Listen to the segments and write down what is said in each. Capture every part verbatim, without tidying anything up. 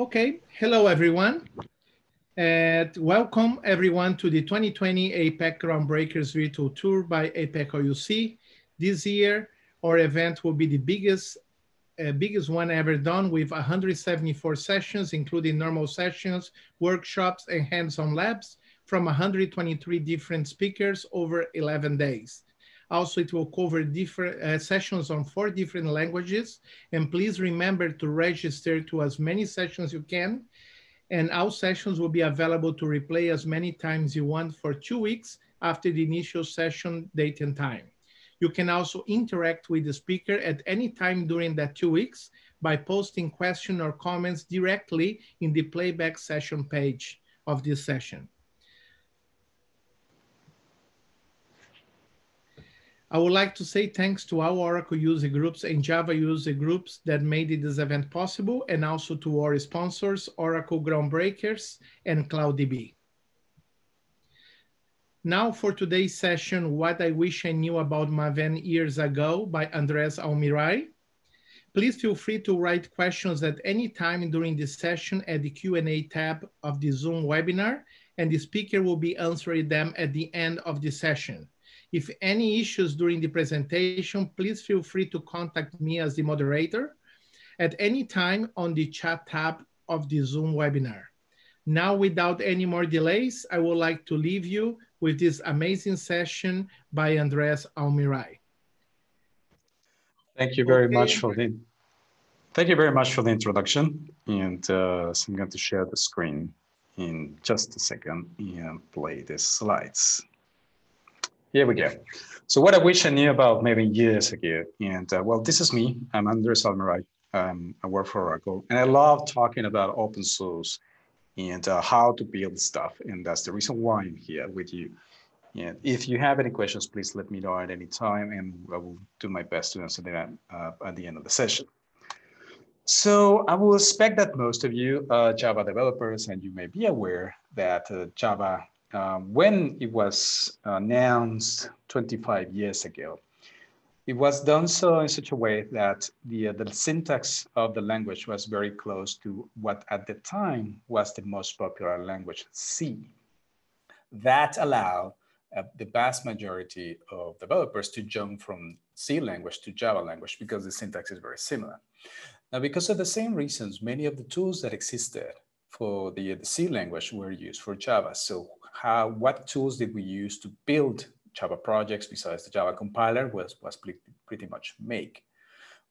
Okay, hello everyone, and welcome everyone to the twenty twenty APEC Groundbreakers Virtual Tour by APEC O U C. This year, our event will be the biggest, uh, biggest one ever done, with one hundred seventy-four sessions, including normal sessions, workshops, and hands-on labs from one hundred twenty-three different speakers over eleven days. Also, it will cover different uh, sessions on four different languages. And please remember to register to as many sessions you can. And our sessions will be available to replay as many times you want for two weeks after the initial session date and time. You can also interact with the speaker at any time during that two weeks by posting questions or comments directly in the playback session page of this session. I would like to say thanks to our Oracle user groups and Java user groups that made this event possible, and also to our sponsors, Oracle Groundbreakers and CloudDB. Now for today's session, What I Wish I Knew About Maven Years Ago by Andres Almiray. Please feel free to write questions at any time during this session at the Q and A tab of the Zoom webinar, and the speaker will be answering them at the end of the session. If any issues during the presentation, please feel free to contact me as the moderator at any time on the chat tab of the Zoom webinar. Now, without any more delays, I would like to leave you with this amazing session by Andres Almiray. Thank you very okay. much for the, thank you very much for the introduction. And uh, so I'm going to share the screen in just a second and play the slides. Here we go. So what I wish I knew about Maven years ago. And uh, well, this is me. I'm Andres Almiray. Um, I work for Oracle. And I love talking about open source and uh, how to build stuff. And that's the reason why I'm here with you. And if you have any questions, please let me know at any time. And I will do my best to answer them uh, at the end of the session. So I will expect that most of you are Java developers, and you may be aware that uh, Java Uh, when it was announced twenty-five years ago, it was done so in such a way that the, uh, the syntax of the language was very close to what at the time was the most popular language, C. That allowed uh, the vast majority of developers to jump from C language to Java language because the syntax is very similar. Now, because of the same reasons, many of the tools that existed for the, the C language were used for Java. So how, what tools did we use to build Java projects besides the Java compiler was, was pretty much make.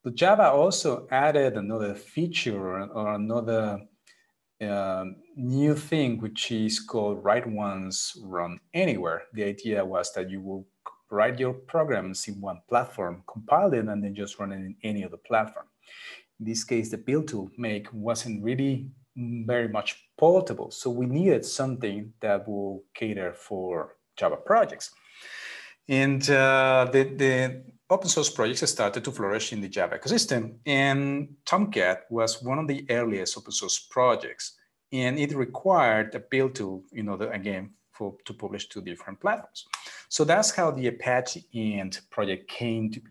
But Java also added another feature or another um, new thing, which is called write once, run anywhere. The idea was that you will write your programs in one platform, compile it, and then just run it in any other platform. In this case, the build tool make wasn't really very much portable. So we needed something that will cater for Java projects. And uh, the, the open source projects started to flourish in the Java ecosystem. And Tomcat was one of the earliest open source projects. And it required a build tool in order, again, for, to publish to different platforms. So that's how the Apache Ant project came to be.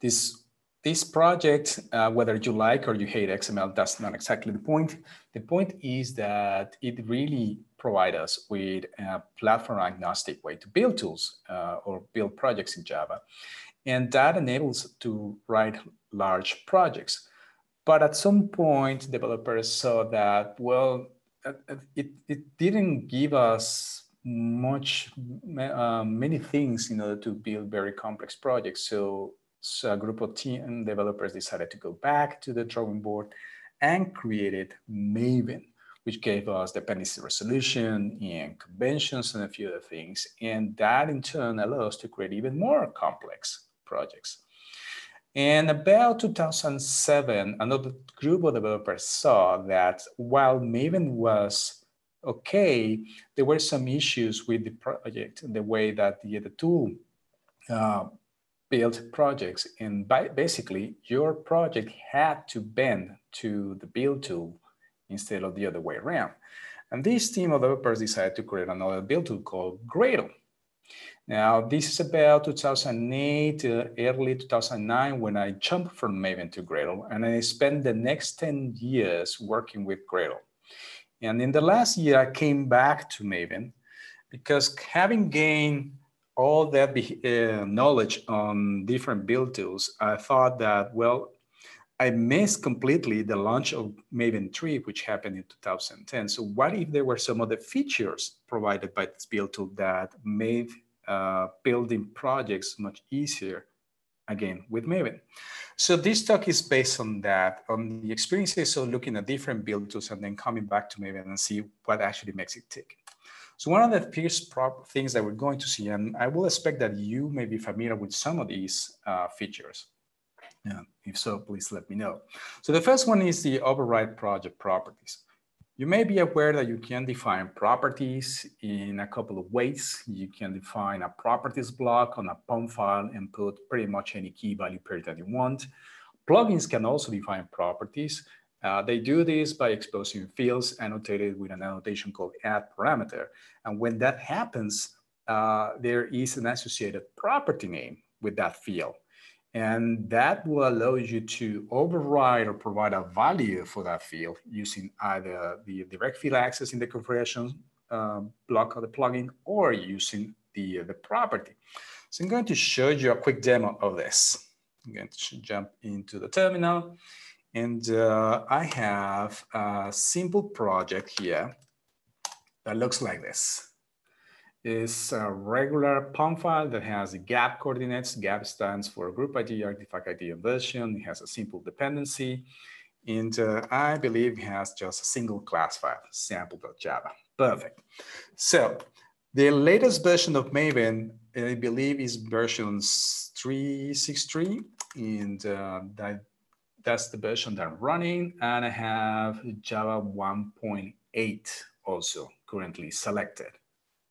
This This project, uh, whether you like or you hate X M L, that's not exactly the point. The point is that it really provides us with a platform-agnostic way to build tools uh, or build projects in Java. And that enables to write large projects. But at some point, developers saw that, well, it, it didn't give us much, uh, many things in order to build very complex projects. So So a group of team developers decided to go back to the drawing board and created Maven, which gave us dependency resolution and conventions and a few other things. And that in turn allowed us to create even more complex projects. And about two thousand seven, another group of developers saw that while Maven was okay, there were some issues with the project, the way that the, the tool uh, build projects, and by basically your project had to bend to the build tool instead of the other way around. And this team of developers decided to create another build tool called Gradle. Now, this is about two thousand eight, uh, early two thousand nine, when I jumped from Maven to Gradle, and I spent the next ten years working with Gradle. And in the last year, I came back to Maven because having gained all that uh, knowledge on different build tools, I thought that, well, I missed completely the launch of Maven three, which happened in two thousand ten. So what if there were some of the features provided by this build tool that made uh, building projects much easier, again, with Maven? So this talk is based on that, on the experiences of looking at different build tools and then coming back to Maven and see what actually makes it tick. So one of the first things that we're going to see, and I will expect that you may be familiar with some of these uh, features. Yeah, if so, please let me know. So the first one is the override project properties. You may be aware that you can define properties in a couple of ways. You can define a properties block on a P O M file and put pretty much any key value pair that you want. Plugins can also define properties. Uh, they do this by exposing fields annotated with an annotation called add parameter. And when that happens, uh, there is an associated property name with that field. And that will allow you to override or provide a value for that field using either the direct field access in the configuration uh, block of the plugin or using the, the property. So I'm going to show you a quick demo of this. I'm going to jump into the terminal. And uh, I have a simple project here that looks like this. It's a regular P O M file that has a gap coordinates. Gap stands for group I D, artifact I D, and version. It has a simple dependency. And uh, I believe it has just a single class file, sample.java. Perfect. So the latest version of Maven, I believe, is version three six three. And uh, that, that's the version that I'm running. And I have Java one point eight also currently selected.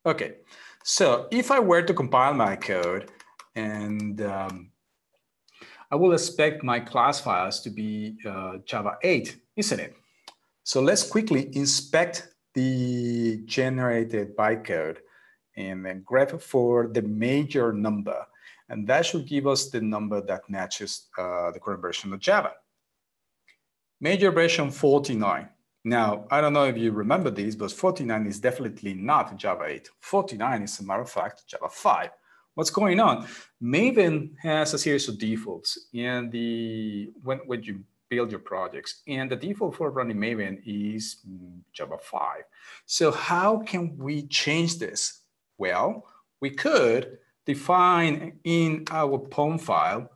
Okay, so if I were to compile my code, and um, I will expect my class files to be uh, Java eight, isn't it? So let's quickly inspect the generated bytecode and then grep for the major number. And that should give us the number that matches uh, the current version of Java. Major version forty-nine. Now, I don't know if you remember this, but forty-nine is definitely not Java eight. forty-nine is, as a matter of fact, Java five. What's going on? Maven has a series of defaults and the when, when you build your projects. And the default for running Maven is Java five. So how can we change this? Well, we could define in our P O M file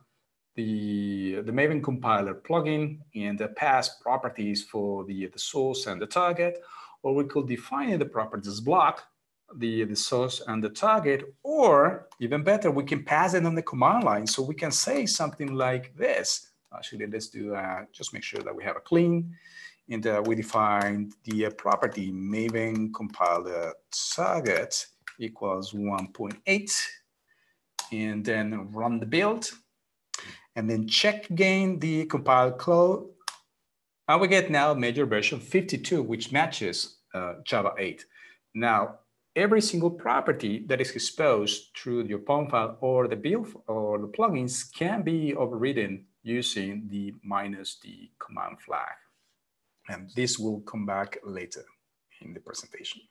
The, the Maven compiler plugin and the pass properties for the, the source and the target, or we could define in the properties block the, the source and the target, or even better, we can pass it on the command line. So we can say something like this. Actually, let's do uh, just make sure that we have a clean and uh, we define the uh, property Maven compiler target equals one point eight and then run the build. And then check again the compile code. And we get now major version fifty-two, which matches uh, Java eight. Now, every single property that is exposed through your P O M file or the build or the plugins can be overridden using the minus the command flag. And this will come back later in the presentation.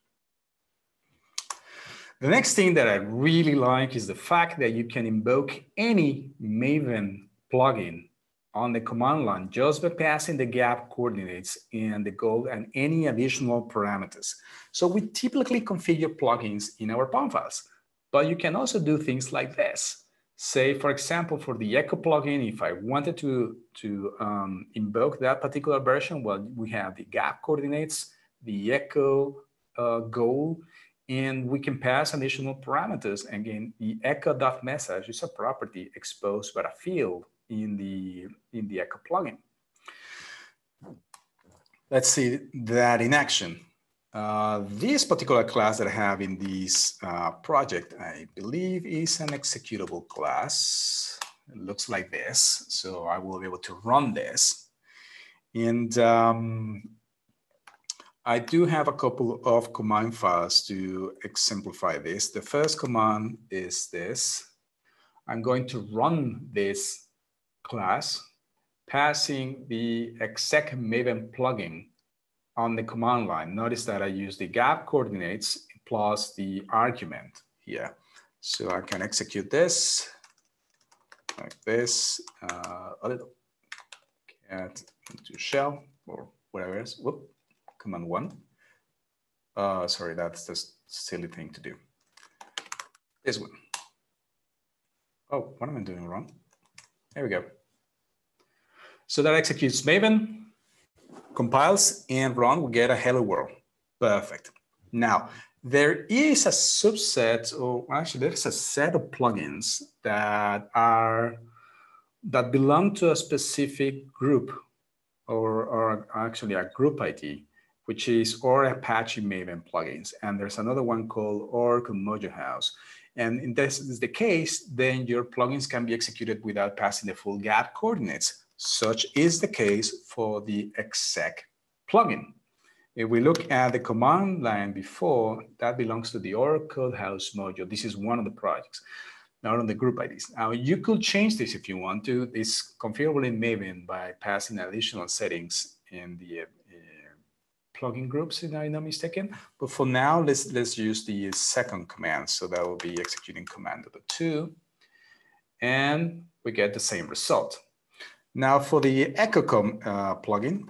The next thing that I really like is the fact that you can invoke any Maven plugin on the command line just by passing the gap coordinates and the goal and any additional parameters. So we typically configure plugins in our P O M files, but you can also do things like this. Say, for example, for the Echo plugin, if I wanted to, to um, invoke that particular version, well, we have the gap coordinates, the Echo uh, goal, and we can pass additional parameters. Again, the echo.message is a property exposed by a field in the, in the Echo plugin. Let's see that in action. Uh, this particular class that I have in this uh, project, I believe, is an executable class. It looks like this. So I will be able to run this. And um, I do have a couple of command files to exemplify this. The first command is this. I'm going to run this class, passing the exec Maven plugin on the command line. Notice that I use the gap coordinates plus the argument here. So I can execute this like this, uh, a little cat into shell or whatever else. Whoop, command one. Uh, sorry, that's the silly thing to do. This one. Oh, what am I doing wrong? There we go. So that executes Maven, compiles, and run, we get a hello world. Perfect. Now, there is a subset, or actually there's a set of plugins that are, that belong to a specific group, or, or actually a group I D, which is or Apache Maven plugins. And there's another one called Oracle Mojo House. And in this is the case, then your plugins can be executed without passing the full gap coordinates. Such is the case for the exec plugin. If we look at the command line before, that belongs to the Oracle House module. This is one of the projects, not on the group I Ds. Now you could change this if you want to. It's configurable in Maven by passing additional settings in the uh, plugin groups, if I'm not mistaken. But for now, let's let's use the second command. So that will be executing command number two, and we get the same result. Now for the EchoCom uh, plugin,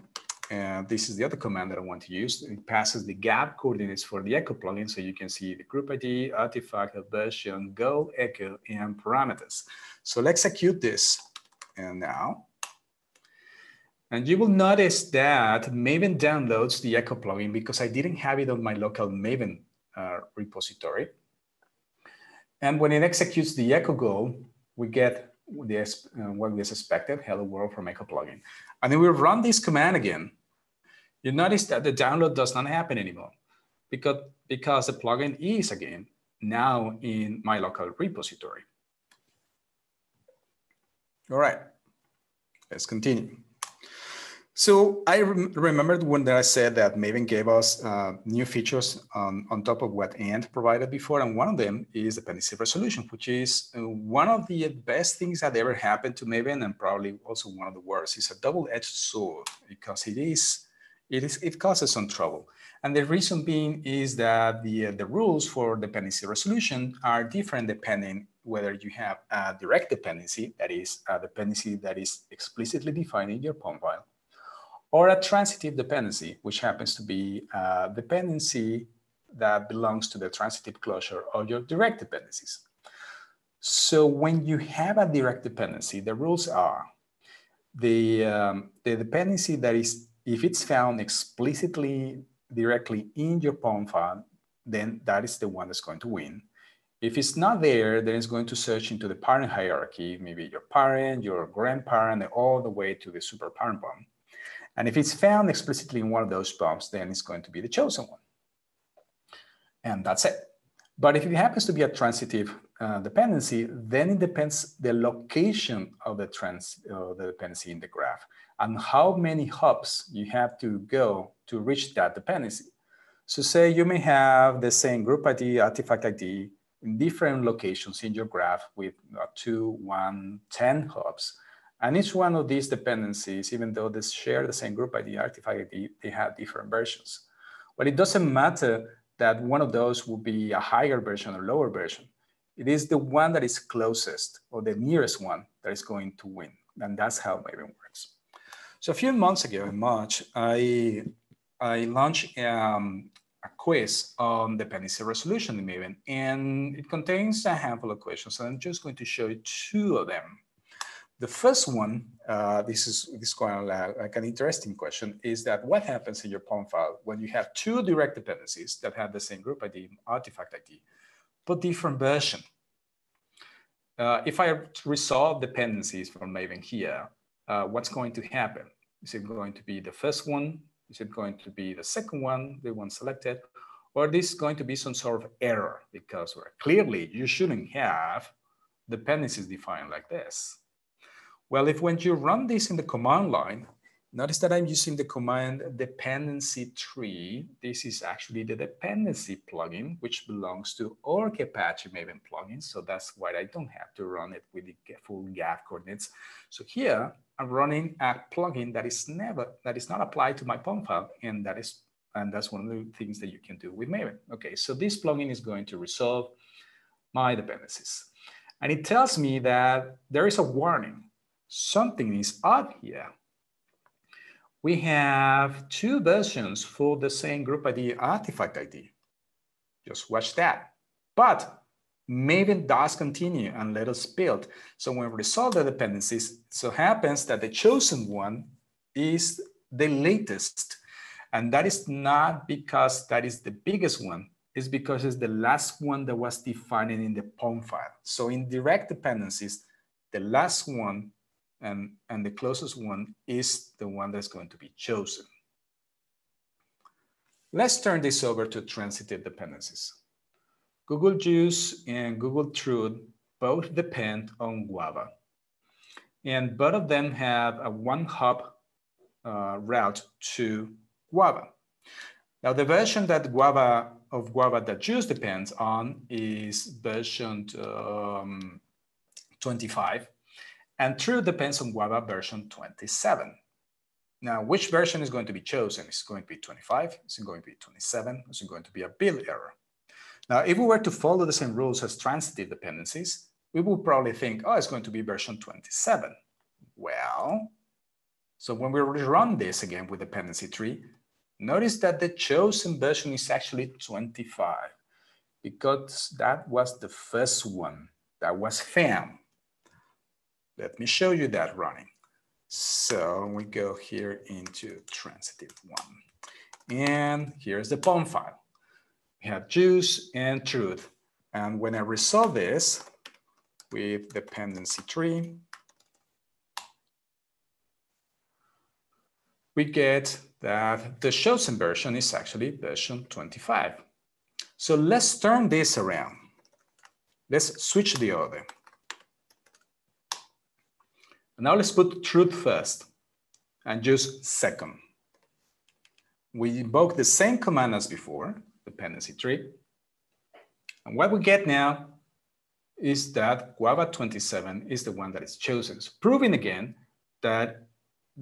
uh, this is the other command that I want to use. It passes the gap coordinates for the Echo plugin, so you can see the group I D, artifact, version, go, Echo, and parameters. So let's execute this, and now. And you will notice that Maven downloads the Echo plugin because I didn't have it on my local Maven uh, repository. And when it executes the Echo goal, we get this, uh, what we expected, hello world from Echo plugin. And then we run this command again. You notice that the download does not happen anymore because, because the plugin is again now in my local repository. All right, let's continue. So I rem remembered when I said that Maven gave us uh, new features on, on top of what Ant provided before, and one of them is dependency resolution, which is one of the best things that ever happened to Maven, and probably also one of the worst. It's a double-edged sword because it is, it is it causes some trouble, and the reason being is that the uh, the rules for dependency resolution are different depending whether you have a direct dependency, that is a dependency that is explicitly defined in your POM file, or a transitive dependency, which happens to be a dependency that belongs to the transitive closure of your direct dependencies. So when you have a direct dependency, the rules are the, um, the dependency that is, if it's found explicitly directly in your POM file, then that is the one that's going to win. If it's not there, then it's going to search into the parent hierarchy, maybe your parent, your grandparent, all the way to the super parent POM. And if it's found explicitly in one of those POMs, then it's going to be the chosen one. And that's it. But if it happens to be a transitive uh, dependency, then it depends the location of the, trans, uh, the dependency in the graph and how many hops you have to go to reach that dependency. So say you may have the same group I D, artifact I D in different locations in your graph with uh, two, one, ten hops. And each one of these dependencies, even though they share the same group I D, artifact I D, they have different versions. Well, it doesn't matter that one of those will be a higher version or lower version. It is the one that is closest or the nearest one that is going to win. And that's how Maven works. So a few months ago in March, I, I launched um, a quiz on dependency resolution in Maven. And it contains a handful of questions. And I'm just going to show you two of them. The first one, uh, this is this is quite uh, like an interesting question, is that what happens in your POM file when you have two direct dependencies that have the same group I D, artifact I D, but different version? Uh, if I resolve dependencies from Maven here, uh, what's going to happen? Is it going to be the first one? Is it going to be the second one, the one selected? Or is this going to be some sort of error? Because well, clearly you shouldn't have dependencies defined like this. Well, if when you run this in the command line, Notice that I'm using the command dependency tree. This is actually the dependency plugin, which belongs to Orc Apache Maven plugin. So that's why I don't have to run it with the full G A V coordinates. So here I'm running a plugin that is never, that is not applied to my P O M file. And that is, and that's one of the things that you can do with Maven. Okay, so this plugin is going to resolve my dependencies. And it tells me that there is a warning. Something is odd here. We have two versions for the same group I D artifact I D. Just watch that. But Maven does continue and let us build. So when we resolve the dependencies, it so happens that the chosen one is the latest. And that is not because that is the biggest one. It's because it's the last one that was defined in the P O M file. So in direct dependencies, the last one And, and the closest one is the one that's going to be chosen. Let's turn this over to transitive dependencies. Google Juice and Google Truth both depend on Guava. And both of them have a one hop uh, route to Guava. Now the version that Guava of Guava that Juice depends on is version um, twenty-five. And Truth depends on Guava version twenty-seven. Now, which version is going to be chosen? Is it going to be twenty-five? Is it going to be twenty-seven? Is it going to be a build error? Now, if we were to follow the same rules as transitive dependencies, we would probably think, oh, it's going to be version twenty-seven. Well, so when we run this again with dependency tree, notice that the chosen version is actually twenty-five, because that was the first one that was found. Let me show you that running. So we go here into transitive one. And here's the P O M file. We have Juice and Truth. And when I resolve this with dependency tree, we get that the chosen version is actually version twenty-five. So let's turn this around. Let's switch the order. Now let's put Truth first and Juice second. We invoke the same command as before, dependency tree. And what we get now is that Guava twenty-seven is the one that is chosen. So proving again that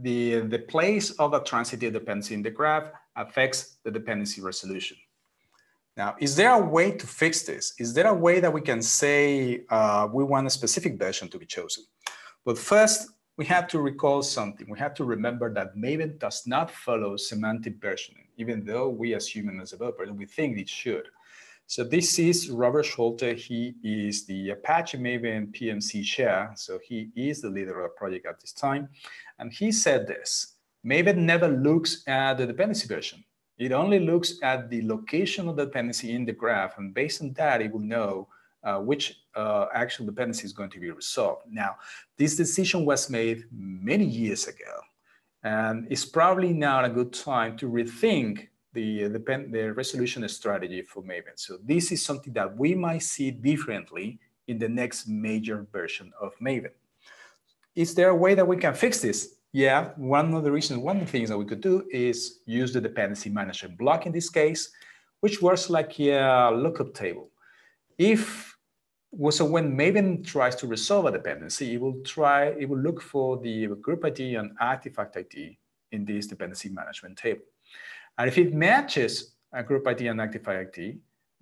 the, the place of a transitive dependency in the graph affects the dependency resolution. Now, is there a way to fix this? Is there a way that we can say uh, we want a specific version to be chosen? But first, we have to recall something. We have to remember that Maven does not follow semantic versioning, even though we as human as developers, we think it should. So this is Robert Scholte. He is the Apache Maven P M C chair. So he is the leader of the project at this time. And he said this: Maven never looks at the dependency version. It only looks at the location of the dependency in the graph. And based on that, it will know Uh, which uh, actual dependency is going to be resolved. Now, this decision was made many years ago, and it's probably now a good time to rethink the, the, the resolution strategy for Maven. So this is something that we might see differently in the next major version of Maven. Is there a way that we can fix this? Yeah, one of the reasons, one of the things that we could do is use the dependency management block in this case, which works like a lookup table. If, so when Maven tries to resolve a dependency, it will try, it will look for the group I D and artifact I D in this dependency management table. And if it matches a group I D and artifact I D,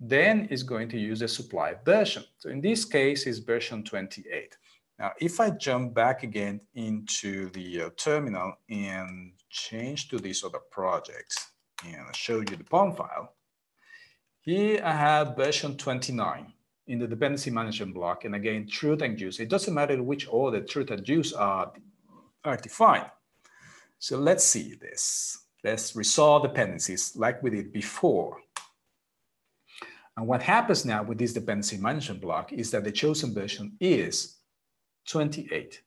then it's going to use the supply version. So in this case, it's version twenty-eight. Now, if I jump back again into the uh, terminal and change to these other projects and I'll show you the P O M file, here I have version twenty-nine in the dependency management block. And again, Truth and Juice. It doesn't matter which order Truth and Juice are, are defined. So let's see this. Let's resolve dependencies like we did before. And what happens now with this dependency management block is that the chosen version is twenty-eight.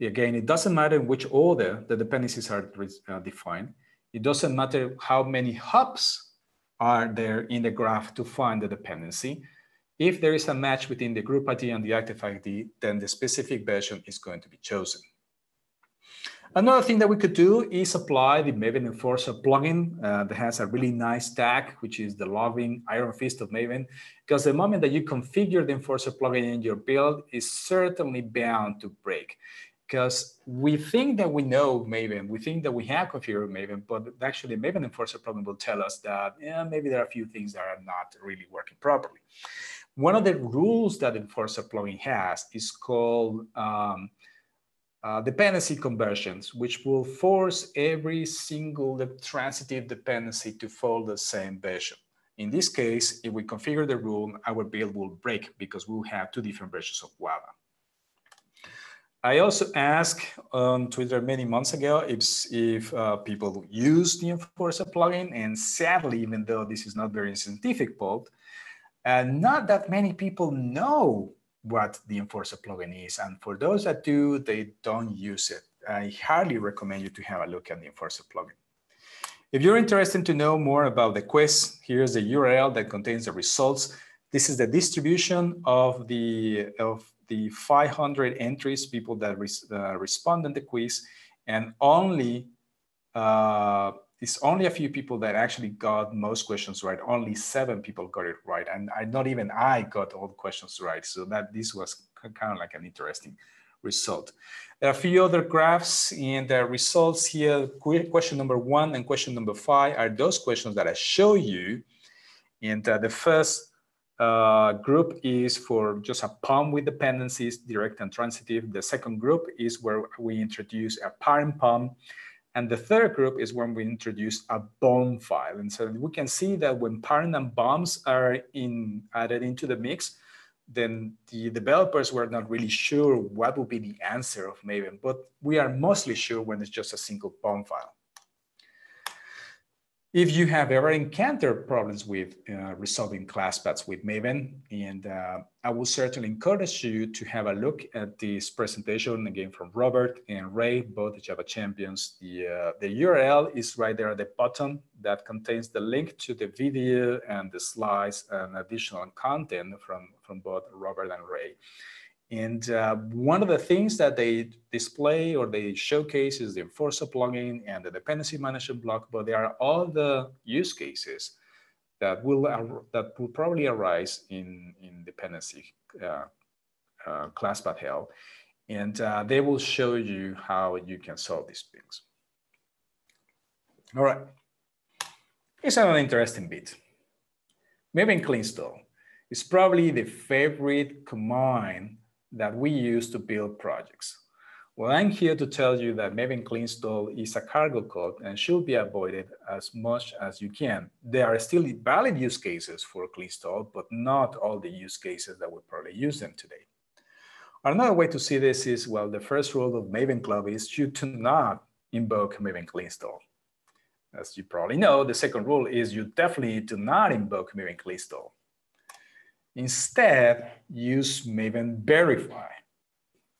Again, it doesn't matter in which order the dependencies are uh, defined. It doesn't matter how many hops are there in the graph to find the dependency. If there is a match between the group I D and the artifact I D, then the specific version is going to be chosen. Another thing that we could do is apply the Maven Enforcer plugin uh, that has a really nice tag, which is the loving iron fist of Maven, because the moment that you configure the Enforcer plugin in your build is certainly bound to break. Because we think that we know Maven, we think that we have configured Maven, but actually Maven Enforcer plugin will tell us that yeah, maybe there are a few things that are not really working properly. One of the rules that Enforcer plugin has is called um, uh, dependency conversions, which will force every single transitive dependency to follow the same version. In this case, if we configure the rule, our build will break because we'll have two different versions of Guava. I also asked on Twitter many months ago if, if uh, people use the Enforcer plugin, and sadly, even though this is not very scientific poll, uh, not that many people know what the Enforcer plugin is. And for those that do, they don't use it. I highly recommend you to have a look at the Enforcer plugin. If you're interested to know more about the quiz, here's the U R L that contains the results. This is the distribution of the, of the five hundred entries, people that res, uh, respond in the quiz, and only uh, it's only a few people that actually got most questions right. Only seven people got it right, and I, not even I got all the questions right. So that this was kind of like an interesting result. There are a few other graphs and the results here. Question number one and question number five are those questions that I show you, and uh, the first Uh, group is for just a pom with dependencies, direct and transitive. The second group is where we introduce a parent pom. And the third group is when we introduce a B O M file. And so we can see that when parent and B O Ms are in, added into the mix, then the developers were not really sure what would be the answer of Maven, but we are mostly sure when it's just a single B O M file. If you have ever encountered problems with uh, resolving class paths with Maven, and uh, I will certainly encourage you to have a look at this presentation again from Robert and Ray, both the Java champions. The, uh, the U R L is right there at the bottom that contains the link to the video and the slides and additional content from, from both Robert and Ray. And uh, one of the things that they display or they showcase is the Enforcer plugin and the dependency management block, but there are all the use cases that will, uh, that will probably arise in, in dependency uh, uh, class path hell. And uh, they will show you how you can solve these things. All right, it's an interesting bit. Maybe in clean install. It's probably the favorite command that we use to build projects. Well, I'm here to tell you that Maven clean install is a cargo code and should be avoided as much as you can. There are still valid use cases for clean install, but not all the use cases that would probably use them today. Another way to see this is, well, the first rule of Maven Club is you do not invoke Maven clean install. As you probably know, the second rule is you definitely do not invoke Maven clean install. Instead, use Maven Verify,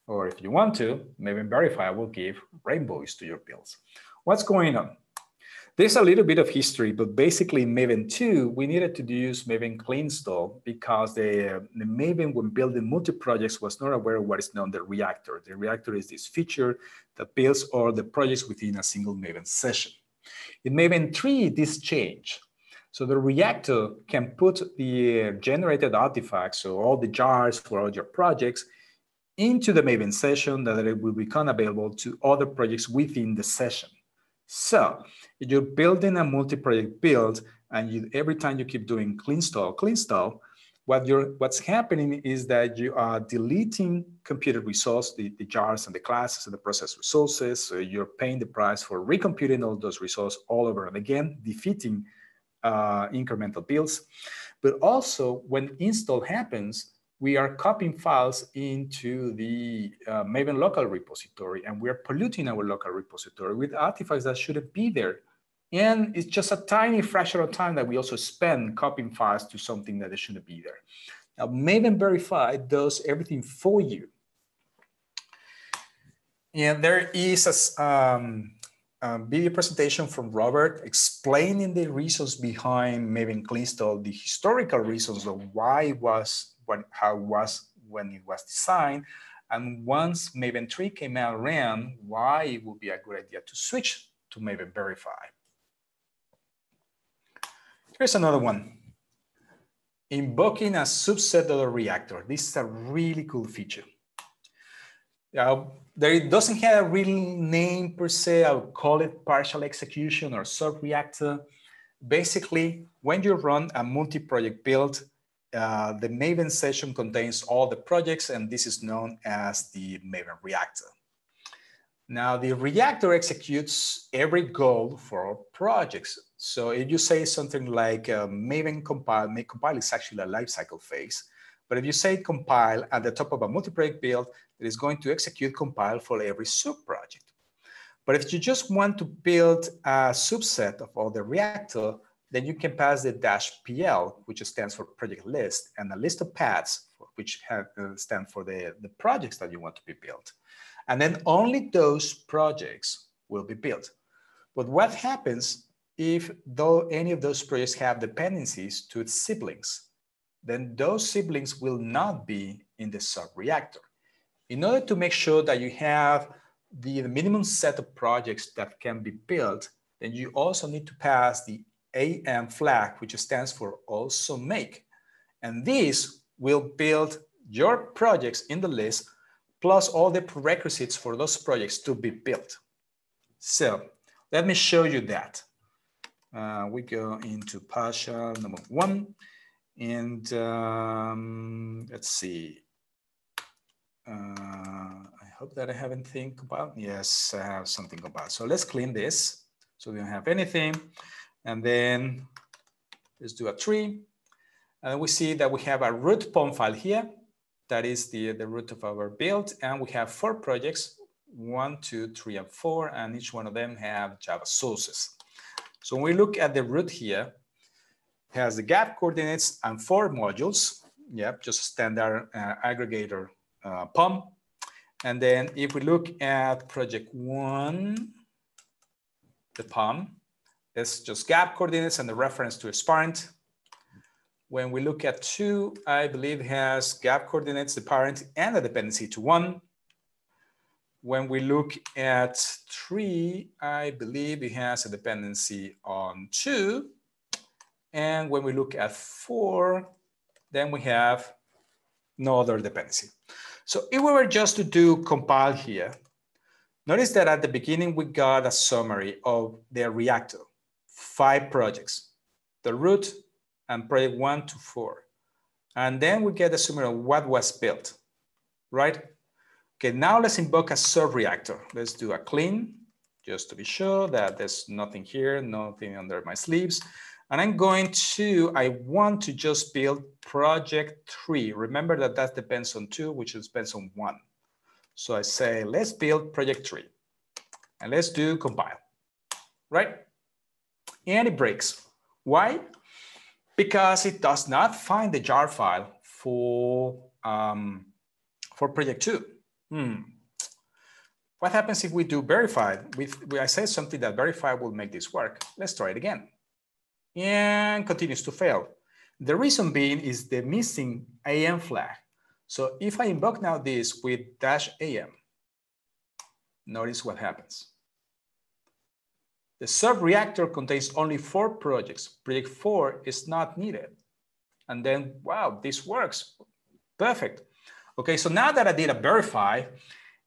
or if you want to, Maven Verify will give rainbows to your builds. What's going on? There's a little bit of history, but basically Maven two, we needed to use Maven Clean Install because the, the Maven, when building multi-projects, was not aware of what is known the reactor. The reactor is this feature that builds all the projects within a single Maven session. In Maven three, this changed. So the reactor can put the generated artifacts, so all the jars for all your projects, into the Maven session that it will become available to other projects within the session. So if you're building a multi-project build and you, every time you keep doing clean install, clean install, what you're, what's happening is that you are deleting computed resources, the, the jars and the classes and the process resources. So you're paying the price for recomputing all those resources all over and again, defeating Uh, incremental builds. But also when install happens, we are copying files into the uh, Maven local repository, and we are polluting our local repository with artifacts that shouldn't be there. And it's just a tiny fraction of time that we also spend copying files to something that shouldn't be there. Now Maven Verify does everything for you. And there is a, um, Um, video presentation from Robert explaining the reasons behind Maven Clean Install, the historical reasons of why it was, when, how it was when it was designed, And once Maven three came out around, why it would be a good idea to switch to Maven Verify. Here's another one. Invoking a subset of the reactor. This is a really cool feature. Uh, there, it doesn't have a real name per se. I would call it partial execution or sub-reactor. Basically, when you run a multi-project build, uh, the Maven session contains all the projects, and this is known as the Maven reactor. Now, the reactor executes every goal for all projects. So if you say something like uh, Maven compile, make compile is actually a lifecycle phase. But if you say compile at the top of a multi-project build, it is going to execute compile for every sub-project. But if you just want to build a subset of all the reactor, then you can pass the dash P L, which stands for project list, and a list of paths, which have, uh, stand for the, the projects that you want to be built. And then only those projects will be built. But what happens if though any of those projects have dependencies to its siblings? Then those siblings will not be in the sub-reactor. In order to make sure that you have the minimum set of projects that can be built, then you also need to pass the A M flag, which stands for also make. And this will build your projects in the list, plus all the prerequisites for those projects to be built. So let me show you that. Uh, we go into partial number one, and um, let's see. Uh, Hope that I haven't think about. Yes, I have something about. So let's clean this so we don't have anything. And then let's do a tree. And we see that we have a root pom file here. That is the, the root of our build. And we have four projects, one, two, three, and four. And each one of them have Java sources. So when we look at the root here, it has the gap coordinates and four modules. Yep, just standard uh, aggregator uh, pom. And then if we look at project one, the pom, it's just gap coordinates and the reference to its parent. When we look at two, I believe it has gap coordinates, the parent, and the dependency to one. When we look at three, I believe it has a dependency on two. And when we look at four, then we have no other dependency. So if we were just to do compile here, notice that at the beginning, we got a summary of the reactor, five projects, the root and project one to four. And then we get a summary of what was built, right? Okay, now let's invoke a sub-reactor. Let's do a clean, just to be sure that there's nothing here, nothing under my sleeves. And I'm going to, I want to just build project three. Remember that that depends on two, which depends on one. So I say, let's build project three and let's do compile, right? And it breaks. Why? Because it does not find the jar file for, um, for project two. Hmm. What happens if we do verify? With, I say something that verify will make this work. Let's try it again. And continues to fail. The reason being is the missing A M flag. So if I invoke now this with dash A M, notice what happens. The sub-reactor contains only four projects. Project four is not needed. And then, wow, this works. Perfect. Okay, so now that I did a verify,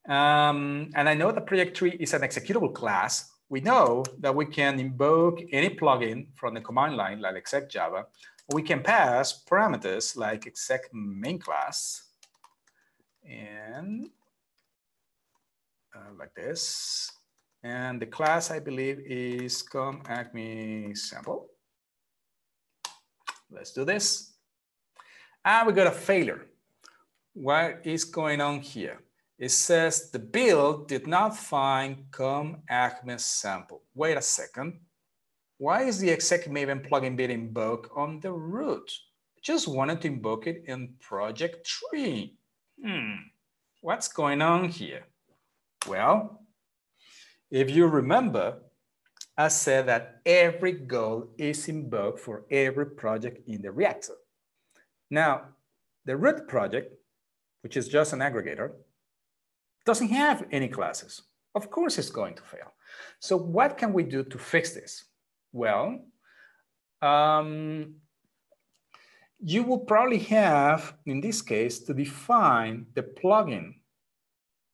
um, and I know that project three is an executable class, we know that we can invoke any plugin from the command line, like exec Java. We can pass parameters like exec main class, and uh, like this. And the class, I believe, is com acme sample. Let's do this. And we got a failure. What is going on here? It says the build did not find com acme sample. Wait a second. Why is the exec Maven plugin being invoked on the root? I just wanted to invoke it in project three. Hmm. What's going on here? Well, if you remember, I said that every goal is invoked for every project in the reactor. Now, the root project, which is just an aggregator, doesn't have any classes. Of course it's going to fail. So what can we do to fix this? Well, um, you will probably have, in this case, to define the plugin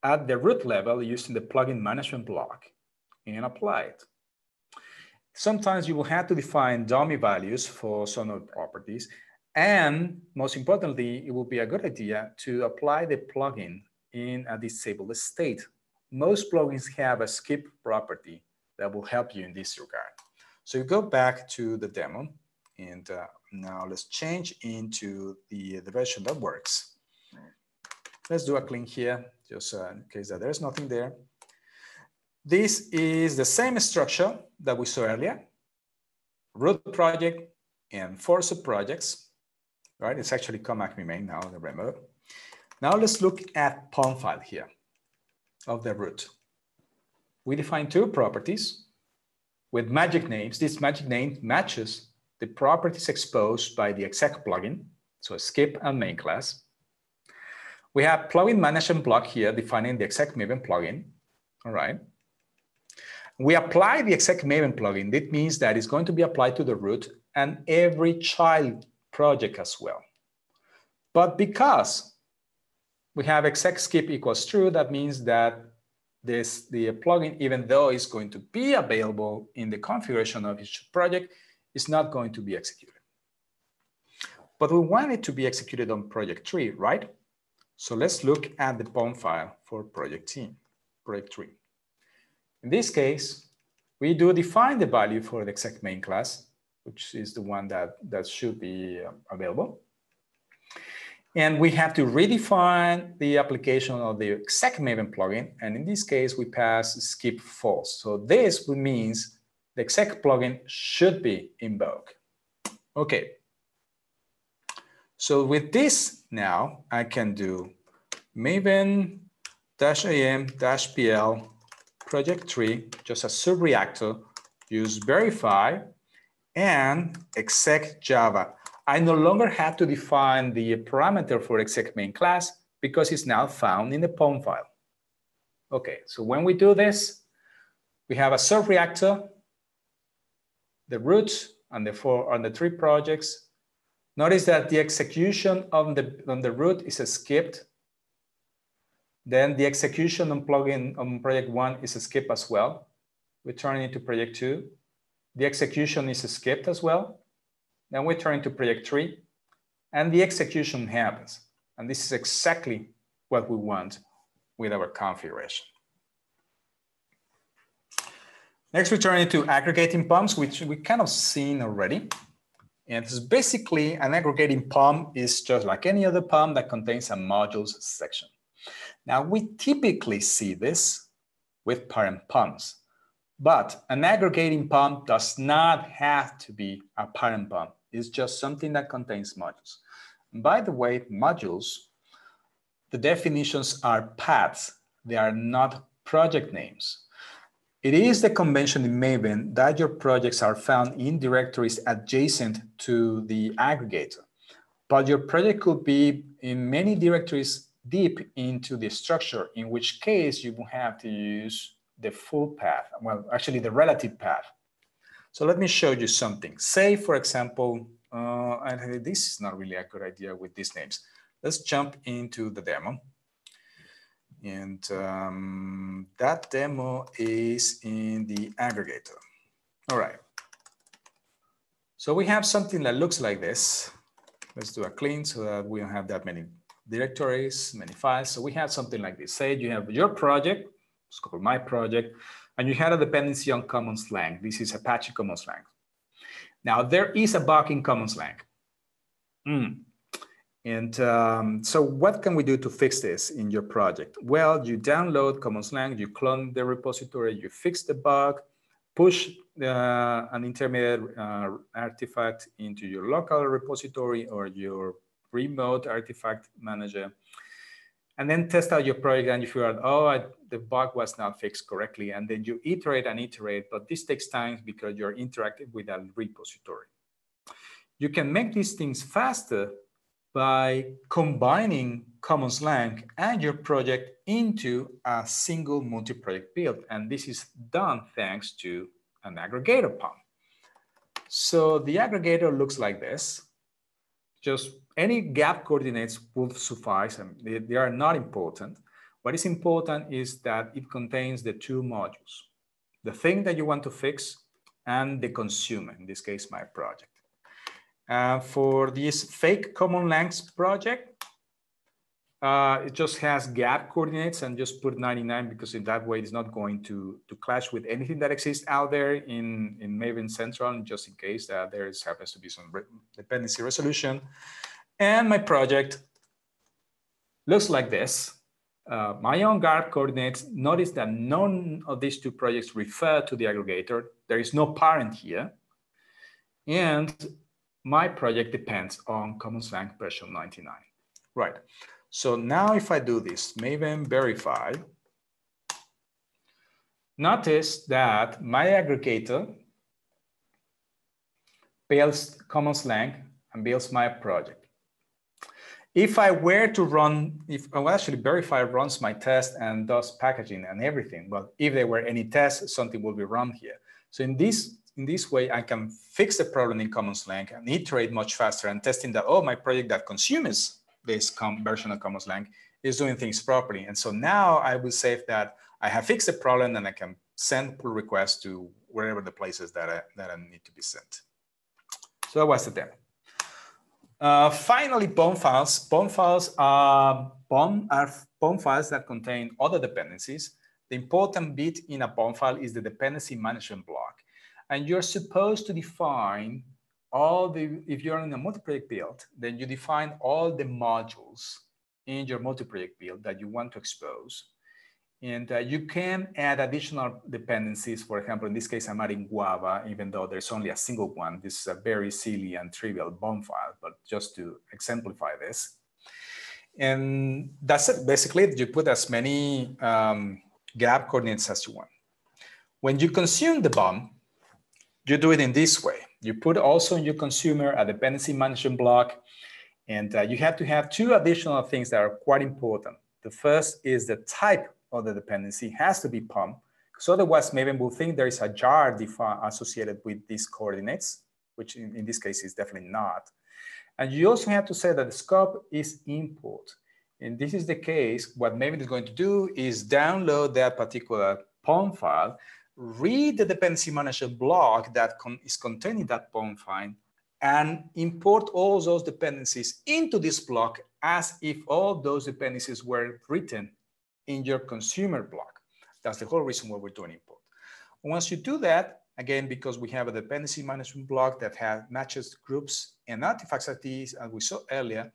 at the root level using the plugin management block and apply it. Sometimes you will have to define dummy values for some of the properties. And most importantly, it will be a good idea to apply the plugin in a disabled state. Most plugins have a skip property that will help you in this regard. So you go back to the demo, and uh, now let's change into the, the version that works. Let's do a clean here, just uh, in case that there's nothing there. This is the same structure that we saw earlier, root project and four sub-projects, right? It's actually ComAcme main now, the remote. Now let's look at pom file here of the root. We define two properties with magic names. This magic name matches the properties exposed by the exec plugin, so skip and main class. We have plugin management block here defining the exec Maven plugin, all right? We apply the exec Maven plugin. That means that it's going to be applied to the root and every child project as well. But because we have exec skip equals true, that means that this, the plugin, even though it's going to be available in the configuration of each project, is not going to be executed. But we want it to be executed on project tree, right? So let's look at the pom file for project team, project tree. In this case, we do define the value for the exec main class, which is the one that, that should be available. And we have to redefine the application of the exec Maven plugin. And in this case, we pass skip false. So this means the exec plugin should be invoked. Okay. So with this now, I can do maven-am-pl project tree, just a sub-reactor, use verify, and exec Java. I no longer have to define the parameter for exec main class because it's now found in the pom file. Okay, so when we do this, we have a sub reactor, the root, and the four on the three projects. Notice that the execution on the on the root is skipped. Then the execution on plugin on project one is skipped as well. We turn it into project two. The execution is skipped as well. Then we turn to project three and the execution happens. And this is exactly what we want with our configuration. Next, we turn into aggregating poms, which we kind of seen already. And it's basically an aggregating pom is just like any other pom that contains a modules section. Now we typically see this with parent poms. But an aggregating pom does not have to be a parent pom. It's just something that contains modules. And by the way, modules, the definitions are paths. They are not project names. It is the convention in Maven that your projects are found in directories adjacent to the aggregator. But your project could be in many directories deep into the structure, in which case you will have to use the full path, well, actually the relative path. So let me show you something. Say, for example, uh, and this is not really a good idea with these names. Let's jump into the demo. And um, that demo is in the aggregator. All right. So we have something that looks like this. Let's do a clean so that we don't have that many directories, many files. So we have something like this. Say you have your project, it's called my project, and you had a dependency on Commons Lang. This is Apache Commons Lang. Now there is a bug in Commons Lang. Mm. And um, so what can we do to fix this in your project? Well, you download Commons Lang, you clone the repository, you fix the bug, push uh, an intermediate uh, artifact into your local repository or your remote artifact manager, and then test out your project and you figure out, oh, I, the bug was not fixed correctly. And then you iterate and iterate, but this takes time because you're interacting with a repository. You can make these things faster by combining Commons Lang and your project into a single multi-project build. And this is done thanks to an aggregator pump. So the aggregator looks like this. Just any gap coordinates will suffice, and they, they are not important. What is important is that it contains the two modules, the thing that you want to fix and the consumer, in this case, my project. Uh, for this fake Common Langs project, uh, it just has gap coordinates and just put ninety-nine, because in that way it's not going to, to clash with anything that exists out there in, in Maven Central, and just in case that uh, there is, happens to be some dependency resolution. And my project looks like this. Uh, my own gap coordinates. Notice that none of these two projects refer to the aggregator. There is no parent here. And my project depends on Commons Lang version ninety-nine. Right. So now if I do this, Maven verify, notice that my aggregator builds Commons Lang and builds my project. If I were to run, if well, actually verify runs my test and does packaging and everything, well, if there were any tests, something will be run here. So in this, in this way, I can fix the problem in Commons Lang and iterate much faster and testing that, oh, my project that consumes this com version of Commons Lang is doing things properly. And so now I will say that I have fixed the problem and I can send pull requests to wherever the places that I, that I need to be sent. So that was the demo. Uh, finally, B O M files. B O M files are B O M are B O M files that contain other dependencies. The important bit in a B O M file is the dependency management block. And you're supposed to define all the, if you're in a multi-project build, then you define all the modules in your multi-project build that you want to expose. And uh, you can add additional dependencies. For example, in this case, I'm adding Guava, even though there's only a single one. This is a very silly and trivial B O M file, but just to exemplify this. And that's it. Basically, you put as many um, gap coordinates as you want. When you consume the B O M, you do it in this way. You put also in your consumer a dependency management block, and uh, you have to have two additional things that are quite important. The first is the type or the dependency has to be pump, because otherwise Maven will think there is a jar associated with these coordinates, which in, in this case is definitely not. And you also have to say that the scope is import. And this is the case, what Maven is going to do is download that particular pump file, read the dependency manager block that con is containing that pump file, and import all those dependencies into this block as if all those dependencies were written in your consumer block. That's the whole reason why we're doing import. Once you do that, again, because we have a dependency management block that has matches groups and artifacts I Ds, as we saw earlier,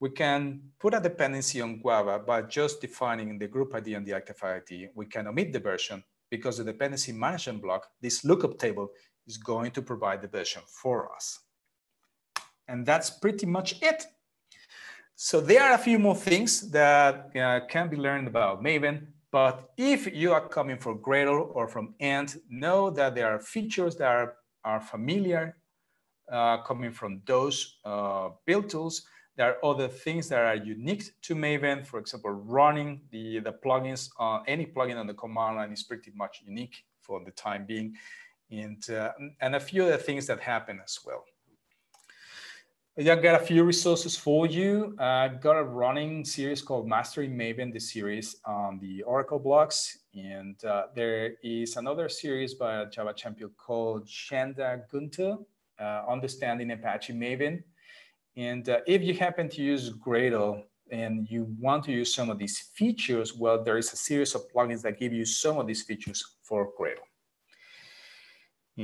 we can put a dependency on Guava by just defining the group I D and the artifact I D. We can omit the version because the dependency management block, this lookup table, is going to provide the version for us. And that's pretty much it. So there are a few more things that uh, can be learned about Maven, but if you are coming from Gradle or from Ant, know that there are features that are, are familiar uh, coming from those uh, build tools. There are other things that are unique to Maven. For example, running the, the plugins, on any plugin on the command line is pretty much unique for the time being, and, uh, and a few other things that happen as well. I've got a few resources for you. I've uh, got a running series called Mastering Maven, the series on the Oracle blocks. And uh, there is another series by a Java champion called Shanda Gunther, uh, Understanding Apache Maven. And uh, if you happen to use Gradle and you want to use some of these features, well, there is a series of plugins that give you some of these features for Gradle.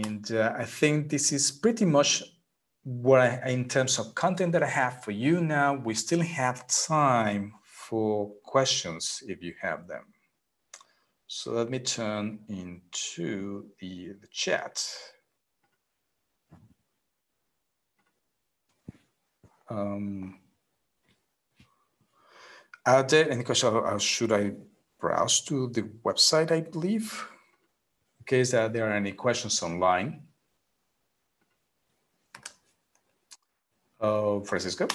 And uh, I think this is pretty much what I, in terms of content that I have for you now. We still have time for questions if you have them. So let me turn into the, the chat. Um, are there any questions? Should I browse to the website, I believe, in case uh, there are any questions online? Uh, Francisco?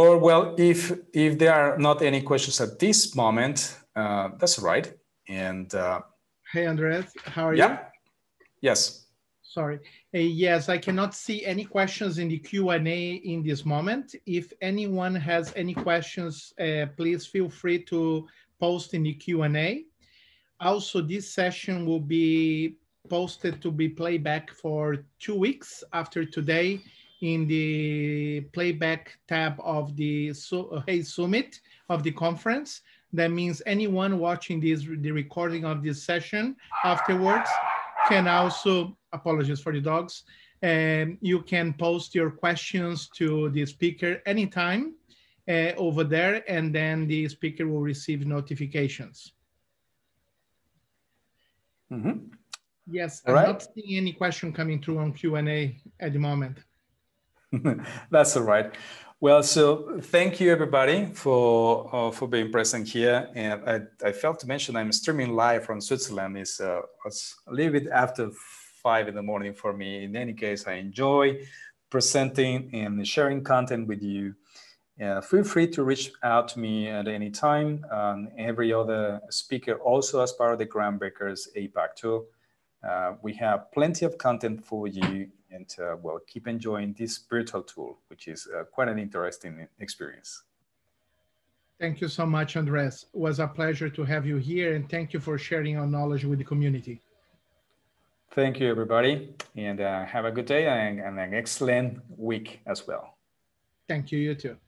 Or, well, if, if there are not any questions at this moment, uh, that's right. And uh, hey, Andres, how are yeah? you? Yes. Sorry. Uh, yes, I cannot see any questions in the Q and A in this moment. If anyone has any questions, uh, please feel free to post in the Q and A. Also, this session will be posted to be playback for two weeks after today in the playback tab of the Hey Summit of the conference. That means anyone watching this, the recording of this session afterwards can also, apologies for the dogs, um, you can post your questions to the speaker anytime uh, over there, and then the speaker will receive notifications. Mm-hmm. Yes, I'm right. not seeing any question coming through on Q and A at the moment. That's all right. Well, so thank you everybody for uh, for being present here. And I, I failed to mention I'm streaming live from Switzerland. It's, uh, it's a little bit after five in the morning for me. In any case, I enjoy presenting and sharing content with you. Uh, feel free to reach out to me at any time. Um, every other speaker also as part of the Groundbreakers A PEC O U C. Uh, we have plenty of content for you, and uh, well, keep enjoying this virtual tool, which is uh, quite an interesting experience. Thank you so much, Andres. It was a pleasure to have you here, and thank you for sharing your knowledge with the community. Thank you, everybody, and uh, have a good day and, and an excellent week as well. Thank you, you too.